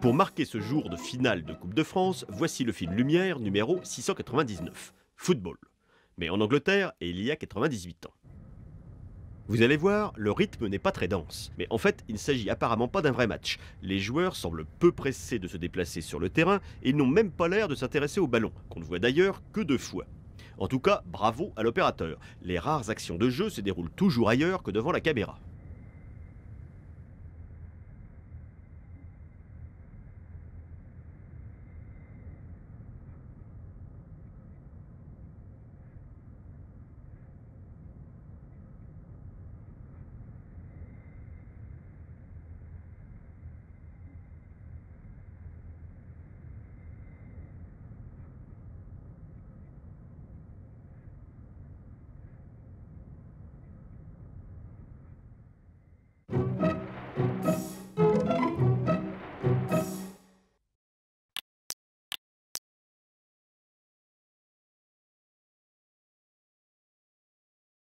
Pour marquer ce jour de finale de Coupe de France, voici le film Lumière numéro 699, Football. Mais en Angleterre, et il y a 98 ans. Vous allez voir, le rythme n'est pas très dense. Mais en fait, il ne s'agit apparemment pas d'un vrai match. Les joueurs semblent peu pressés de se déplacer sur le terrain et n'ont même pas l'air de s'intéresser au ballon, qu'on ne voit d'ailleurs que 2 fois. En tout cas, bravo à l'opérateur. Les rares actions de jeu se déroulent toujours ailleurs que devant la caméra.